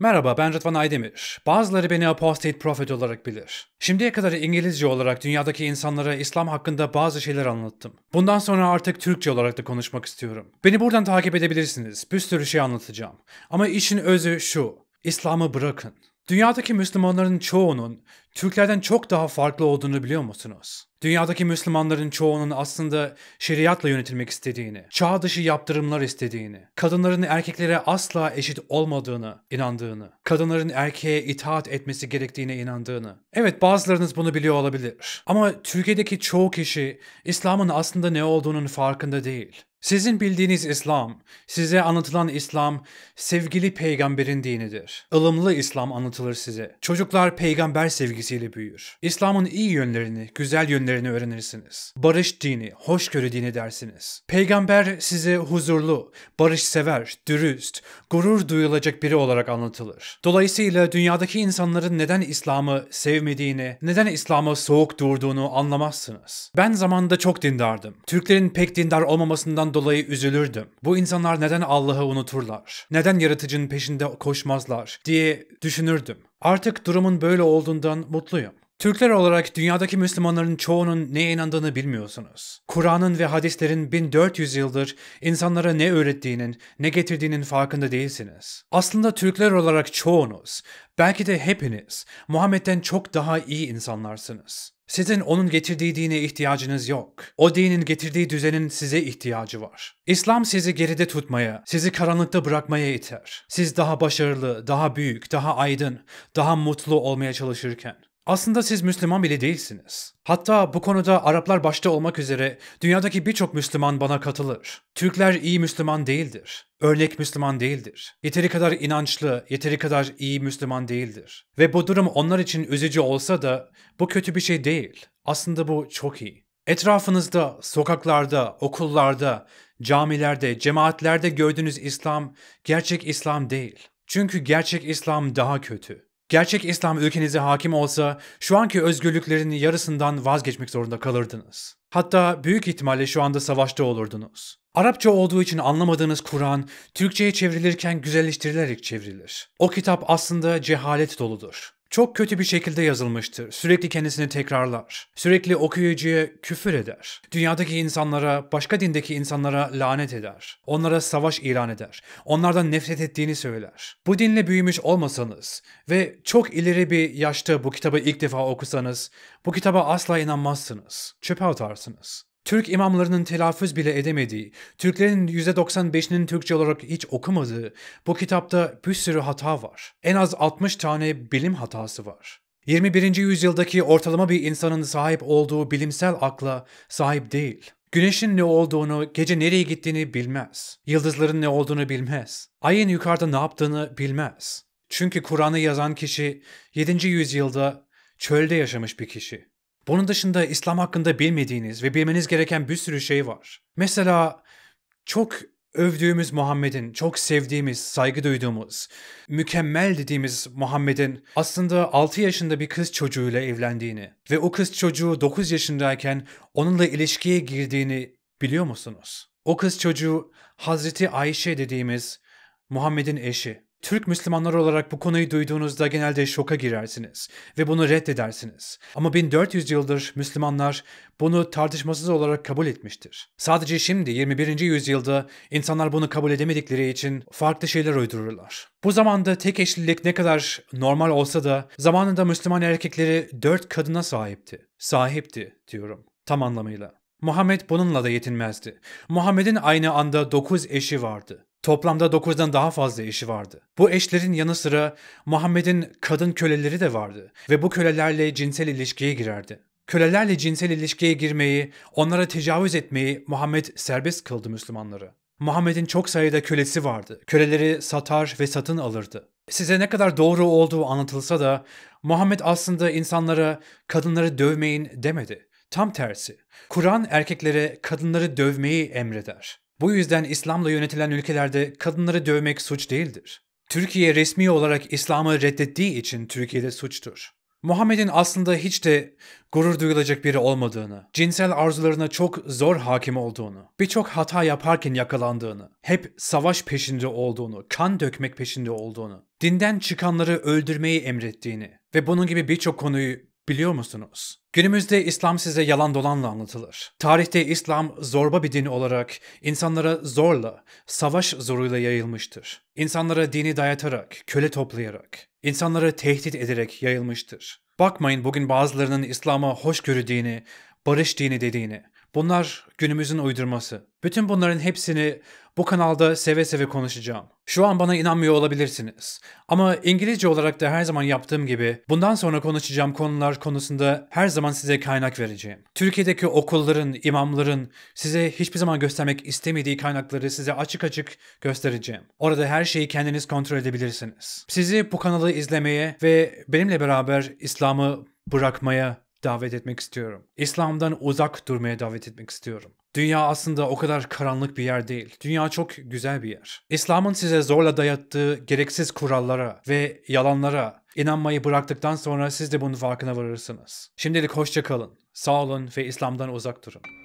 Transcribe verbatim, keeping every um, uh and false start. Merhaba, ben Rıdvan Aydemir. Bazıları beni Apostate Prophet olarak bilir. Şimdiye kadar İngilizce olarak dünyadaki insanlara İslam hakkında bazı şeyler anlattım. Bundan sonra artık Türkçe olarak da konuşmak istiyorum. Beni buradan takip edebilirsiniz. Bir sürü şey anlatacağım. Ama işin özü şu: İslam'ı bırakın. Dünyadaki Müslümanların çoğunun Türklerden çok daha farklı olduğunu biliyor musunuz? Dünyadaki Müslümanların çoğunun aslında şeriatla yönetilmek istediğini, çağ dışı yaptırımlar istediğini, kadınların erkeklere asla eşit olmadığını inandığını, kadınların erkeğe itaat etmesi gerektiğine inandığını. Evet, bazılarınız bunu biliyor olabilir. Ama Türkiye'deki çoğu kişi İslam'ın aslında ne olduğunun farkında değil. Sizin bildiğiniz İslam, size anlatılan İslam, sevgili peygamberin dinidir. Ilımlı İslam anlatılır size. Çocuklar peygamber sevgisiyle büyür. İslam'ın iyi yönlerini, güzel yönlerini öğrenirsiniz. Barış dini, hoşgörü dini dersiniz. Peygamber size huzurlu, barışsever, dürüst, gurur duyulacak biri olarak anlatılır. Dolayısıyla dünyadaki insanların neden İslam'ı sevmediğini, neden İslam'a soğuk durduğunu anlamazsınız. Ben zamanında çok dindardım. Türklerin pek dindar olmamasından dolayı üzülürdüm. Bu insanlar neden Allah'ı unuturlar? Neden yaratıcının peşinde koşmazlar diye düşünürdüm. Artık durumun böyle olduğundan mutluyum. Türkler olarak dünyadaki Müslümanların çoğunun neye inandığını bilmiyorsunuz. Kur'an'ın ve hadislerin bin dört yüz yıldır insanlara ne öğrettiğinin, ne getirdiğinin farkında değilsiniz. Aslında Türkler olarak çoğunuz, belki de hepiniz, Muhammed'den çok daha iyi insanlarsınız. Sizin onun getirdiği dine ihtiyacınız yok. O dinin getirdiği düzenin size ihtiyacı var. İslam sizi geride tutmaya, sizi karanlıkta bırakmaya iter. Siz daha başarılı, daha büyük, daha aydın, daha mutlu olmaya çalışırken. Aslında siz Müslüman bile değilsiniz. Hatta bu konuda Araplar başta olmak üzere dünyadaki birçok Müslüman bana katılır. Türkler iyi Müslüman değildir. Örnek Müslüman değildir. Yeteri kadar inançlı, yeteri kadar iyi Müslüman değildir. Ve bu durum onlar için üzücü olsa da bu kötü bir şey değil. Aslında bu çok iyi. Etrafınızda, sokaklarda, okullarda, camilerde, cemaatlerde gördüğünüz İslam gerçek İslam değil. Çünkü gerçek İslam daha kötü. Gerçek İslam ülkenize hakim olsa şu anki özgürlüklerin yarısından vazgeçmek zorunda kalırdınız. Hatta büyük ihtimalle şu anda savaşta olurdunuz. Arapça olduğu için anlamadığınız Kur'an, Türkçe'ye çevrilirken güzelleştirilerek çevrilir. O kitap aslında cehalet doludur. Çok kötü bir şekilde yazılmıştır. Sürekli kendisini tekrarlar. Sürekli okuyucuya küfür eder. Dünyadaki insanlara, başka dindeki insanlara lanet eder. Onlara savaş ilan eder. Onlardan nefret ettiğini söyler. Bu dinle büyümüş olmasanız ve çok ileri bir yaşta bu kitabı ilk defa okusanız, bu kitaba asla inanmazsınız. Çöpe atarsınız. Türk imamlarının telaffuz bile edemediği, Türklerin yüzde doksan beşinin Türkçe olarak hiç okumadığı bu kitapta bir sürü hata var. En az altmış tane bilim hatası var. yirmi birinci yüzyıldaki ortalama bir insanın sahip olduğu bilimsel akla sahip değil. Güneşin ne olduğunu, gece nereye gittiğini bilmez. Yıldızların ne olduğunu bilmez. Ayın yukarıda ne yaptığını bilmez. Çünkü Kur'an'ı yazan kişi yedinci yüzyılda çölde yaşamış bir kişi. Bunun dışında İslam hakkında bilmediğiniz ve bilmeniz gereken bir sürü şey var. Mesela çok övdüğümüz Muhammed'in, çok sevdiğimiz, saygı duyduğumuz, mükemmel dediğimiz Muhammed'in aslında altı yaşında bir kız çocuğuyla evlendiğini ve o kız çocuğu dokuz yaşındayken onunla ilişkiye girdiğini biliyor musunuz? O kız çocuğu Hazreti Ayşe dediğimiz Muhammed'in eşi. Türk Müslümanlar olarak bu konuyu duyduğunuzda genelde şoka girersiniz ve bunu reddedersiniz. Ama bin dört yüz yıldır Müslümanlar bunu tartışmasız olarak kabul etmiştir. Sadece şimdi yirmi birinci yüzyılda insanlar bunu kabul edemedikleri için farklı şeyler uydururlar. Bu zamanda tek eşlilik ne kadar normal olsa da zamanında Müslüman erkekleri dört kadına sahipti. Sahipti diyorum tam anlamıyla. Muhammed bununla da yetinmezdi. Muhammed'in aynı anda dokuz eşi vardı. Toplamda dokuzdan daha fazla eşi vardı. Bu eşlerin yanı sıra Muhammed'in kadın köleleri de vardı ve bu kölelerle cinsel ilişkiye girerdi. Kölelerle cinsel ilişkiye girmeyi, onlara tecavüz etmeyi Muhammed serbest kıldı Müslümanları. Muhammed'in çok sayıda kölesi vardı. Köleleri satar ve satın alırdı. Size ne kadar doğru olduğu anlatılsa da Muhammed aslında insanlara kadınları dövmeyin demedi. Tam tersi. Kur'an erkeklere kadınları dövmeyi emreder. Bu yüzden İslam'la yönetilen ülkelerde kadınları dövmek suç değildir. Türkiye resmi olarak İslam'ı reddettiği için Türkiye'de suçtur. Muhammed'in aslında hiç de gurur duyulacak biri olmadığını, cinsel arzularına çok zor hakim olduğunu, birçok hata yaparken yakalandığını, hep savaş peşinde olduğunu, kan dökmek peşinde olduğunu, dinden çıkanları öldürmeyi emrettiğini ve bunun gibi birçok konuyu biliyor musunuz? Günümüzde İslam size yalan dolanla anlatılır. Tarihte İslam zorba bir din olarak insanlara zorla, savaş zoruyla yayılmıştır. İnsanlara dini dayatarak, köle toplayarak, insanları tehdit ederek yayılmıştır. Bakmayın bugün bazılarının İslam'a hoşgörü dini, barış dini dediğini. Bunlar günümüzün uydurması. Bütün bunların hepsini bu kanalda seve seve konuşacağım. Şu an bana inanmıyor olabilirsiniz. Ama İngilizce olarak da her zaman yaptığım gibi bundan sonra konuşacağım konular konusunda her zaman size kaynak vereceğim. Türkiye'deki okulların, imamların size hiçbir zaman göstermek istemediği kaynakları size açık açık göstereceğim. Orada her şeyi kendiniz kontrol edebilirsiniz. Sizi bu kanalı izlemeye ve benimle beraber İslam'ı bırakmaya davet etmek istiyorum. İslam'dan uzak durmaya davet etmek istiyorum. Dünya aslında o kadar karanlık bir yer değil. Dünya çok güzel bir yer. İslam'ın size zorla dayattığı gereksiz kurallara ve yalanlara inanmayı bıraktıktan sonra siz de bunun farkına varırsınız. Şimdilik hoşça kalın, sağ olun ve İslam'dan uzak durun.